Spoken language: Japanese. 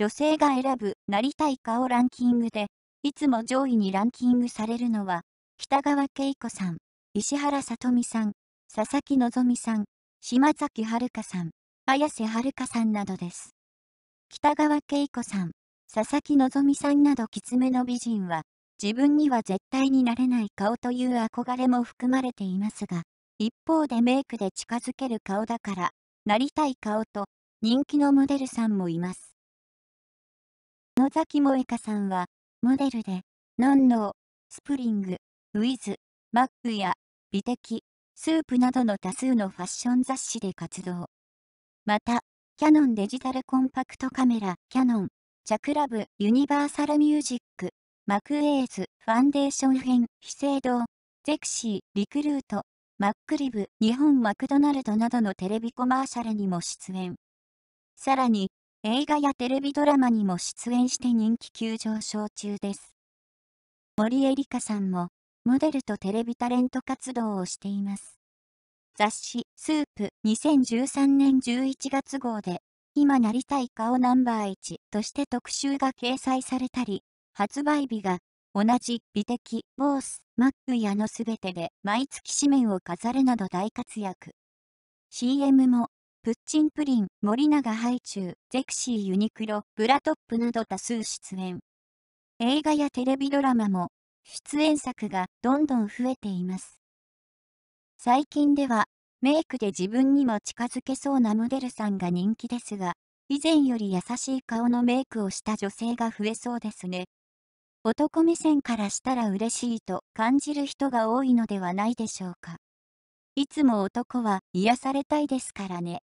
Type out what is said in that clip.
女性が選ぶなりたい顔ランキングで、いつも上位にランキングされるのは、北川景子さん、石原さとみさん、佐々木希さん、島崎遥香さん、綾瀬はるかさんなどです。北川景子さん、佐々木希さんなどきつめの美人は、自分には絶対になれない顔という憧れも含まれていますが、一方でメイクで近づける顔だから、なりたい顔と人気のモデルさんもいます。野崎萌香さんは、モデルで、ノンノー、スプリング、ウィズ、マックや、美的、スープなどの多数のファッション雑誌で活動。また、キャノンデジタルコンパクトカメラ、キャノン、チャクラブ、ユニバーサルミュージック、マクエーズ、ファンデーション編、資生堂、ゼクシー、リクルート、マックリブ、日本マクドナルドなどのテレビコマーシャルにも出演。さらに、映画やテレビドラマにも出演して人気急上昇中です。森絵里香さんも、モデルとテレビタレント活動をしています。雑誌、スープ2013年11月号で、今なりたい顔ナンバー1として特集が掲載されたり、発売日が同じ美的、ボース、マックやのすべてで毎月紙面を飾るなど大活躍。CM も、プッチンプリン、森永ハイチュウ、ゼクシーユニクロ、ブラトップなど多数出演。映画やテレビドラマも、出演作がどんどん増えています。最近では、メイクで自分にも近づけそうなモデルさんが人気ですが、以前より優しい顔のメイクをした女性が増えそうですね。男目線からしたら嬉しいと感じる人が多いのではないでしょうか。いつも男は癒されたいですからね。